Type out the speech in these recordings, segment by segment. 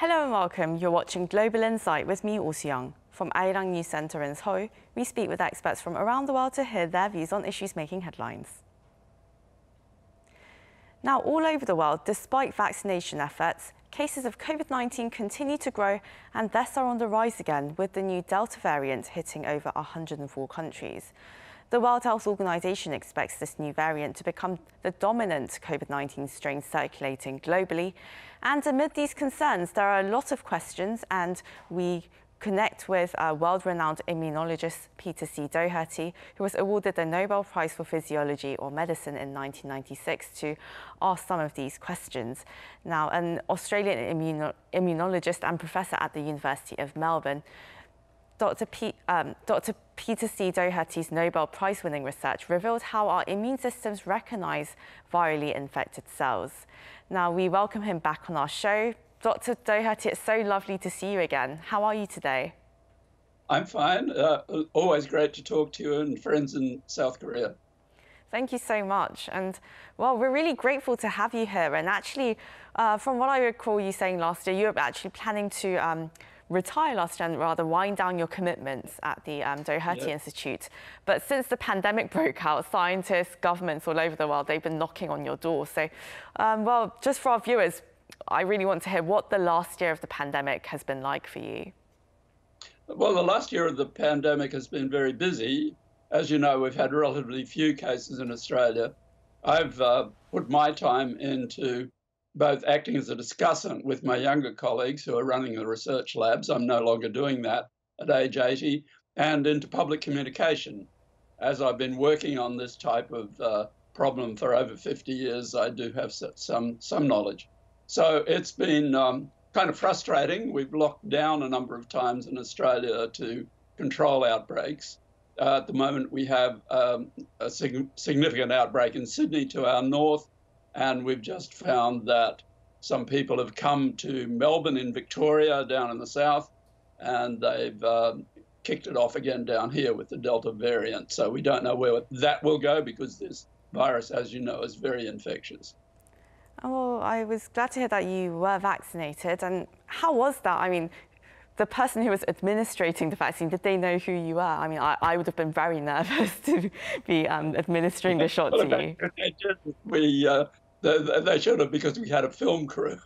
Hello and welcome. You're watching Global Insight with me, Oh Soo-young. From Arirang News Centre in Seoul, we speak with experts from around the world to hear their views on issues making headlines. Now, all over the world, despite vaccination efforts, cases of COVID-19 continue to grow and deaths are on the rise again, with the new Delta variant hitting over 104 countries. The World Health Organization expects this new variant to become the dominant COVID-19 strain circulating globally. And amid these concerns, there are a lot of questions, and we connect with world-renowned immunologist Peter C. Doherty, who was awarded the Nobel Prize for Physiology or Medicine in 1996, to ask some of these questions. Now, an Australian immunologist and professor at the University of Melbourne, Dr. Peter C. Doherty's Nobel Prize-winning research revealed how our immune systems recognise virally infected cells. Now, we welcome him back on our show. Dr. Doherty, it's so lovely to see you again. How are you today? I'm fine. Always great to talk to you and friends in South Korea. Thank you so much. And, well, we're really grateful to have you here. And actually, from what I recall you saying last year, you were actually planning to retire last year and rather wind down your commitments at the Doherty Institute. But since the pandemic broke out, scientists, governments all over the world, they've been knocking on your door. So, well, just for our viewers, I really want to hear what the last year of the pandemic has been like for you. Well, the last year of the pandemic has been very busy. As you know, we've had relatively few cases in Australia. I've put my time into both acting as a discussant with my younger colleagues who are running the research labs. I'm no longer doing that at age 80, and into public communication. As I've been working on this type of problem for over 50 years, I do have some knowledge. So it's been kind of frustrating. We've locked down a number of times in Australia to control outbreaks. At the moment, we have a significant outbreak in Sydney to our north, and we've just found that some people have come to Melbourne in Victoria down in the south, and they've kicked it off again down here with the Delta variant. So we don't know where that will go, because this virus, as you know, is very infectious. Well, I was glad to hear that you were vaccinated. And how was that? I mean, the person who was administrating the vaccine, did they know who you were? I mean, I would have been very nervous to be administering the shot to you. They should have, because we had a film crew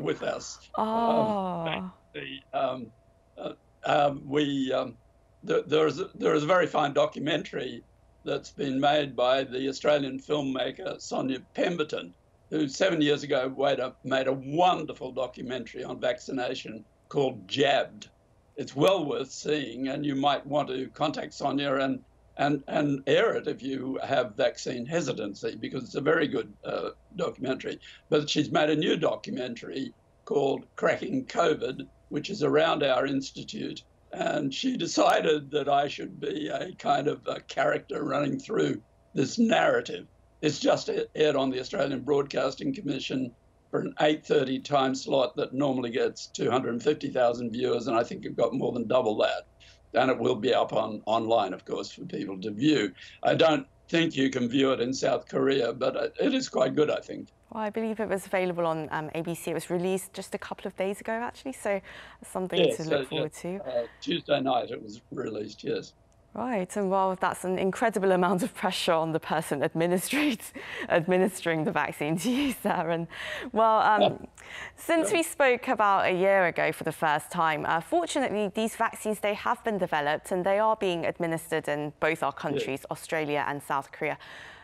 with us. Oh. There is a very fine documentary that's been made by the Australian filmmaker Sonia Pemberton, who 7 years ago made a wonderful documentary on vaccination called Jabbed. It's well worth seeing, and you might want to contact Sonia and air it if you have vaccine hesitancy, because it's a very good documentary. But she's made a new documentary called Cracking COVID, which is around our institute, and she decided that I should be a kind of a character running through this narrative. It's just aired on the Australian Broadcasting Commission for an 8:30 time slot that normally gets 250,000 viewers, and I think it got more than double that. And it will be up online, of course, for people to view. I don't think you can view it in South Korea, but it is quite good, I think. Well, I believe it was available on ABC. It was released just a couple of days ago, actually, so something to look forward to. Tuesday night it was released, yes. Right, and well, that's an incredible amount of pressure on the person administering the vaccine to you, Sarah. And well, since we spoke about a year ago for the first time, fortunately, these vaccines, they have been developed and they are being administered in both our countries, Australia and South Korea.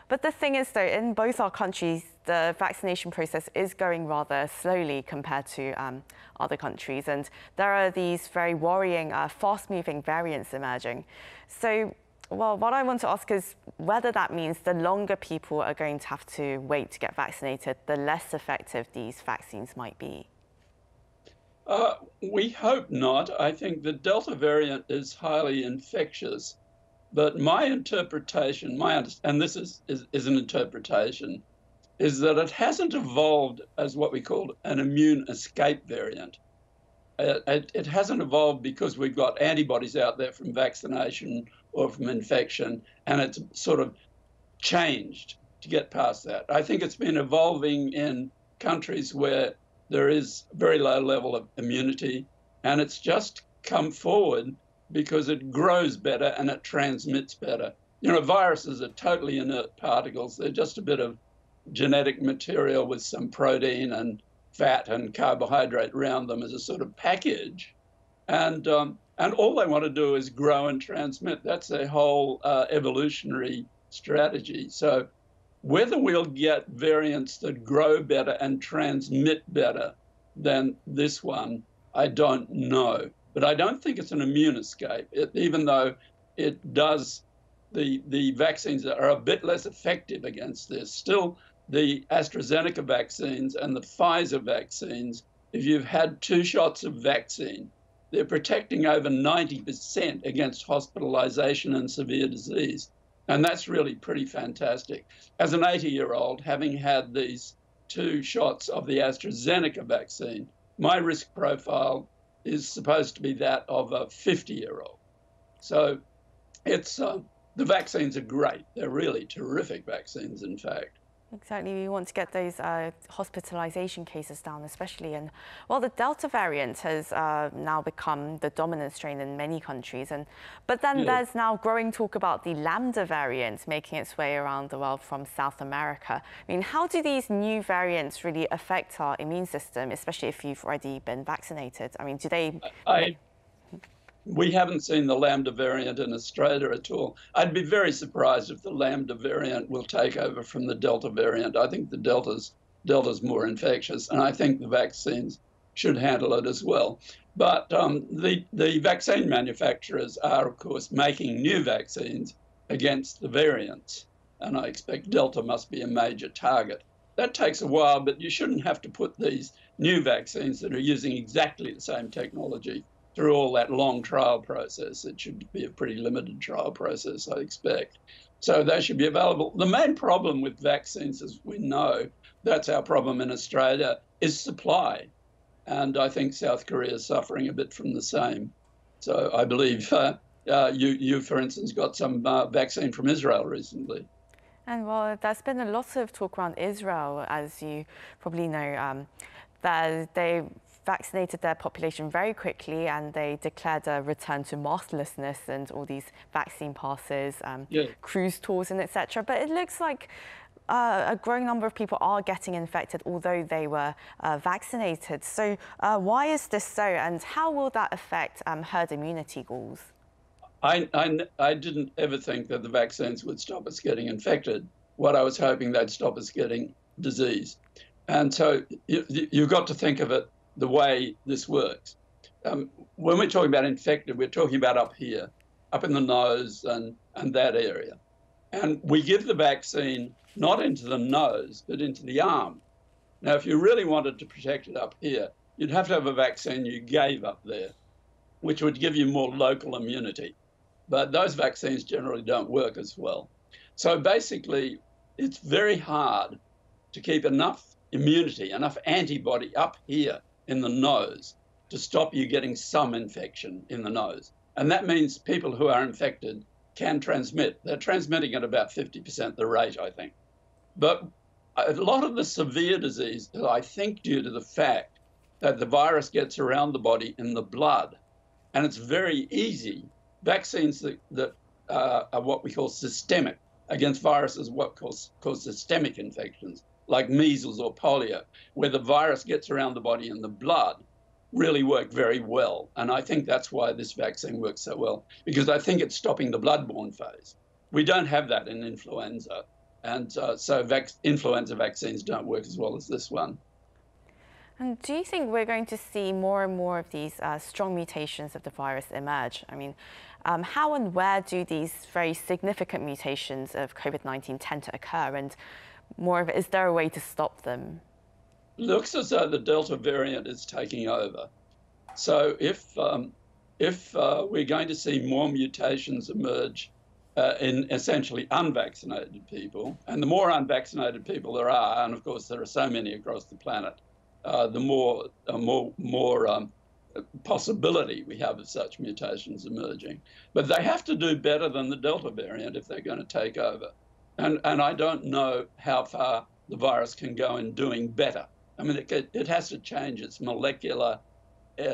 But the thing is, though, in both our countries, the vaccination process is going rather slowly compared to other countries. And there are these very worrying, fast-moving variants emerging. So, well, what I want to ask is whether that means the longer people are going to have to wait to get vaccinated, the less effective these vaccines might be. We hope not. I think the Delta variant is highly infectious. But my interpretation, and this is an interpretation, is that it hasn't evolved as what we call an immune escape variant. It hasn't evolved because we've got antibodies out there from vaccination or from infection, and it's sort of changed to get past that. I think it's been evolving in countries where There is a very low level of immunity, and it's just come forward because it grows better and it transmits better. You know, viruses are totally inert particles. They're just a bit of genetic material with some protein and fat and carbohydrate around them as a sort of package. And all they want to do is grow and transmit. That's their whole evolutionary strategy. So whether we'll get variants that grow better and transmit better than this one, I don't know. But I don't think it's an immune escape, even though it does, the vaccines are a bit less effective against this. Still, the AstraZeneca vaccines and the Pfizer vaccines, if you've had 2 shots of vaccine, they're protecting over 90% against hospitalization and severe disease. And that's really pretty fantastic. As an 80-year-old, having had these 2 shots of the AstraZeneca vaccine, my risk profile is supposed to be that of a 50-year-old. So it's the vaccines are great. They're really terrific vaccines, in fact. Exactly. We want to get those hospitalisation cases down, especially. And, well, the Delta variant has now become the dominant strain in many countries. But then there's now growing talk about the Lambda variant making its way around the world from South America. I mean, how do these new variants really affect our immune system, especially if you've already been vaccinated? I mean, do they... We haven't seen the Lambda variant in Australia at all. I'd be very surprised if the Lambda variant will take over from the Delta variant. I think the Delta's more infectious, and I think the vaccines should handle it as well. But the vaccine manufacturers are, of course, making new vaccines against the variants, and I expect Delta must be a major target. That takes a while, but you shouldn't have to put these new vaccines that are using exactly the same technology through all that long trial process. It should be a pretty limited trial process, I expect. So they should be available. The main problem with vaccines, as we know, that's our problem in Australia, is supply. And I think South Korea is suffering a bit from the same. So I believe you, for instance, got some vaccine from Israel recently. And, well, there's been a lot of talk around Israel, as you probably know, that they vaccinated their population very quickly, and they declared a return to masklessness and all these vaccine passes, cruise tours and etc. But it looks like a growing number of people are getting infected, although they were vaccinated. So why is this so, and how will that affect herd immunity goals? I didn't ever think that the vaccines would stop us getting infected. What I was hoping, they'd stop us getting disease. And so you've got to think of it the way this works. When we're talking about infected, we're talking about up here, up in the nose and that area. And we give the vaccine not into the nose, but into the arm. Now, if you really wanted to protect it up here, you'd have to have a vaccine you gave up there, which would give you more local immunity. But those vaccines generally don't work as well. So basically, it's very hard to keep enough immunity, enough antibody up here in the nose to stop you getting some infection in the nose. And that means people who are infected can transmit. They're transmitting at about 50% the rate, I think. But a lot of the severe disease is, I think, due to the fact that the virus gets around the body in the blood. And it's very easy. Vaccines that are what we call systemic, against viruses what cause systemic infections, like measles or polio, where the virus gets around the body and the blood, really work very well. And I think that's why this vaccine works so well, because I think it's stopping the bloodborne phase. We don't have that in influenza. And so influenza vaccines don't work as well as this one. And do you think we're going to see more and more of these strong mutations of the virus emerge? I mean, how and where do these very significant mutations of COVID-19 tend to occur? And more of it, is there a way to stop them? Looks as though the Delta variant is taking over. So if we're going to see more mutations emerge in essentially unvaccinated people, and the more unvaccinated people there are, and of course there are so many across the planet, the more possibility we have of such mutations emerging. But they have to do better than the Delta variant if they're going to take over. And I don't know how far the virus can go in doing better. I mean, it has to change its molecular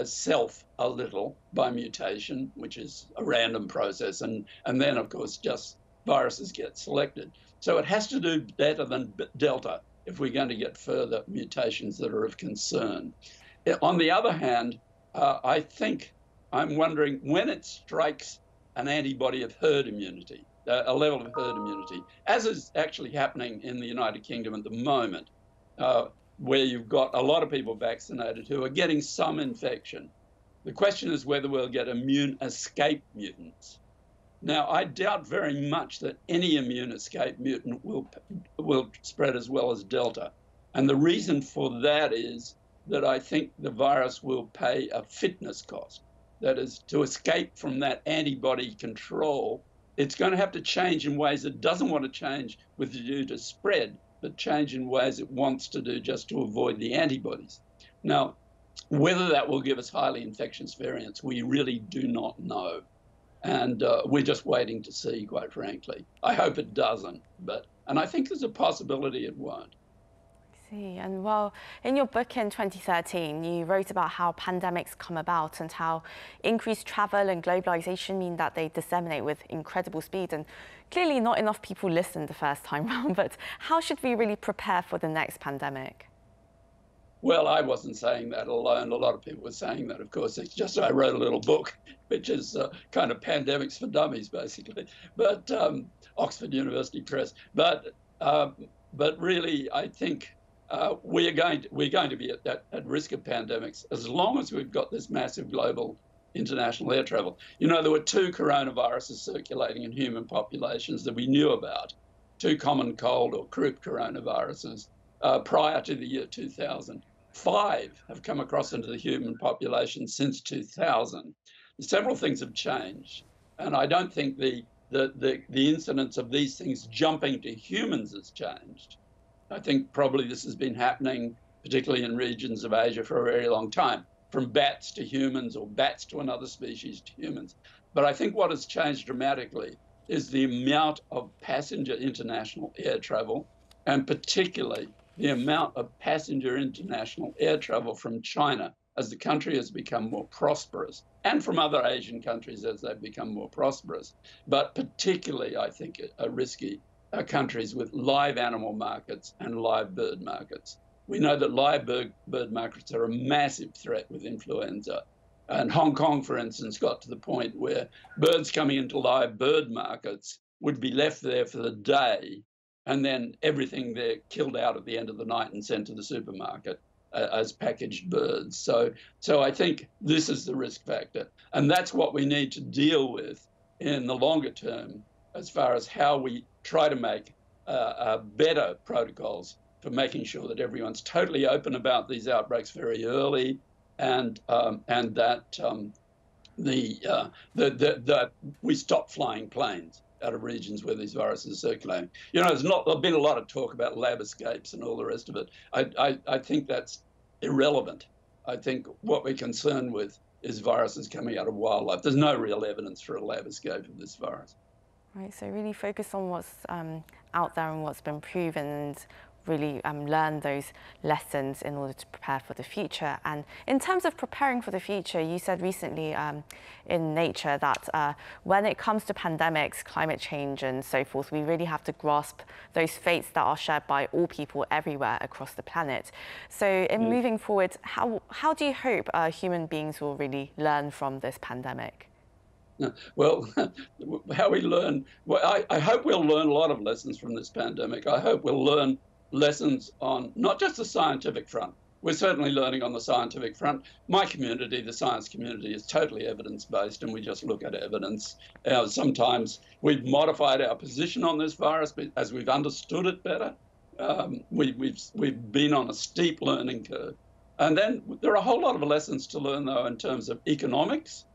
self a little by mutation, which is a random process. And then, of course, just viruses get selected. So it has to do better than Delta if we're going to get further mutations that are of concern. On the other hand, I think I'm wondering when it strikes an antibody of herd immunity, a level of herd immunity, as is actually happening in the United Kingdom at the moment, where you've got a lot of people vaccinated who are getting some infection. The question is whether we'll get immune escape mutants. Now, I doubt very much that any immune escape mutant will spread as well as Delta. And the reason for that is that I think the virus will pay a fitness cost. That is, to escape from that antibody control, it's going to have to change in ways it doesn't want to change with the due to spread, but change in ways it wants to do just to avoid the antibodies. Now, whether that will give us highly infectious variants, we really do not know. And we're just waiting to see, quite frankly. I hope it doesn't, and I think there's a possibility it won't. I see. And well, in your book in 2013, you wrote about how pandemics come about and how increased travel and globalization mean that they disseminate with incredible speed. And clearly not enough people listened the first time round, but how should we really prepare for the next pandemic? Well, I wasn't saying that alone. A lot of people were saying that, of course. It's just I wrote a little book, which is kind of pandemics for dummies, basically. But Oxford University Press. But really, I think we're going to be at risk of pandemics as long as we've got this massive global international air travel. You know, there were two coronaviruses circulating in human populations that we knew about, two common cold or croup coronaviruses. Prior to the year 2000. 5 have come across into the human population since 2000. Several things have changed, and I don't think the incidence of these things jumping to humans has changed. I think probably this has been happening, particularly in regions of Asia, for a very long time, from bats to humans or bats to another species to humans. But I think what has changed dramatically is the amount of passenger international air travel, and particularly the amount of passenger international air travel from China as the country has become more prosperous, and from other Asian countries as they've become more prosperous. But particularly, I think, risky are countries with live animal markets and live bird markets. We know that live bird markets are a massive threat with influenza. And Hong Kong, for instance, got to the point where birds coming into live bird markets would be left there for the day, and then everything they're killed out at the end of the night and sent to the supermarket as packaged birds. So I think this is the risk factor. And that's what we need to deal with in the longer term, as far as how we try to make better protocols for making sure that everyone's totally open about these outbreaks very early, and that we stop flying planes out of regions where these viruses are circulating. You know, there's been a lot of talk about lab escapes and all the rest of it. I think that's irrelevant. I think what we're concerned with is viruses coming out of wildlife. There's no real evidence for a lab escape of this virus. Right, so really focus on what's out there and what's been proven, and really learn those lessons in order to prepare for the future. And in terms of preparing for the future, you said recently in Nature that when it comes to pandemics, climate change and so forth, we really have to grasp those fates that are shared by all people everywhere across the planet. So in moving forward, how do you hope human beings will really learn from this pandemic? Well, how we learn, well, I hope we'll learn a lot of lessons from this pandemic. I hope we'll learn lessons on not just the scientific front. We're certainly learning on the scientific front. My community, the science community, is totally evidence-based, and we just look at evidence. Sometimes we've modified our position on this virus as we've understood it better. We've been on a steep learning curve. And then there are a whole lot of lessons to learn, though, in terms of economics,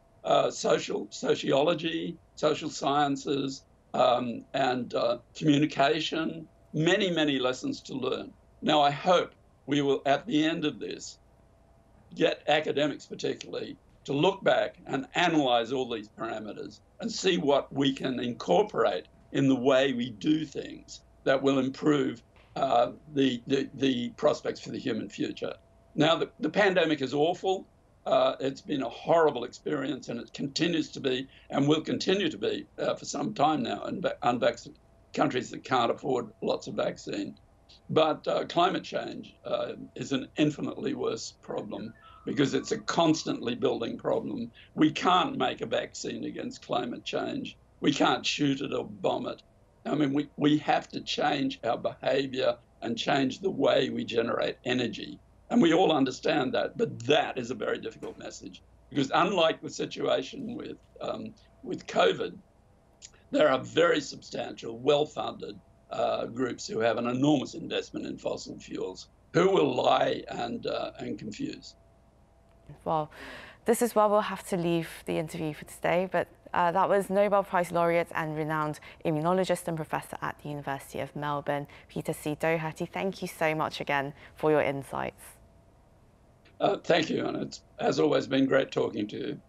sociology, social sciences, and communication. Many, many lessons to learn. Now, I hope we will, at the end of this, get academics particularly to look back and analyze all these parameters and see what we can incorporate in the way we do things that will improve the prospects for the human future. Now, the pandemic is awful. It's been a horrible experience, and it continues to be and will continue to be for some time now in unvaccinated countries that can't afford lots of vaccine. But climate change is an infinitely worse problem because it's a constantly building problem. We can't make a vaccine against climate change. We can't shoot it or bomb it. I mean, we have to change our behavior and change the way we generate energy. And we all understand that, but that is a very difficult message because unlike the situation with COVID, there are very substantial, well-funded groups who have an enormous investment in fossil fuels who will lie and confuse. Well, this is where we'll have to leave the interview for today, but that was Nobel Prize laureate and renowned immunologist and professor at the University of Melbourne, Peter C. Doherty. Thank you so much again for your insights. Thank you, and it's, as always, been great talking to you.